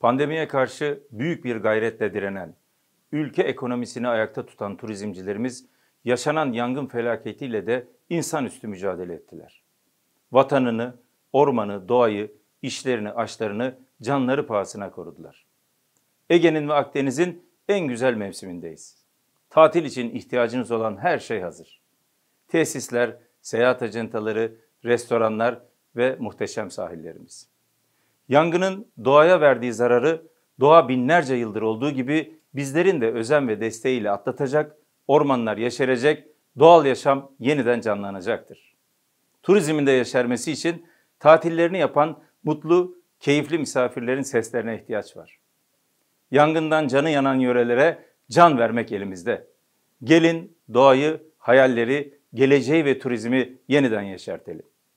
Pandemiye karşı büyük bir gayretle direnen, ülke ekonomisini ayakta tutan turizmcilerimiz yaşanan yangın felaketiyle de insanüstü mücadele ettiler. Vatanını, ormanı, doğayı, işlerini, aşklarını canları pahasına korudular. Ege'nin ve Akdeniz'in en güzel mevsimindeyiz. Tatil için ihtiyacınız olan her şey hazır. Tesisler, seyahat acentaları, restoranlar ve muhteşem sahillerimiz. Yangının doğaya verdiği zararı doğa binlerce yıldır olduğu gibi bizlerin de özen ve desteğiyle atlatacak, ormanlar yeşerecek, doğal yaşam yeniden canlanacaktır. Turizmin de yeşermesi için tatillerini yapan mutlu, keyifli misafirlerin seslerine ihtiyaç var. Yangından canı yanan yörelere can vermek elimizde. Gelin doğayı, hayalleri, geleceği ve turizmi yeniden yeşertelim.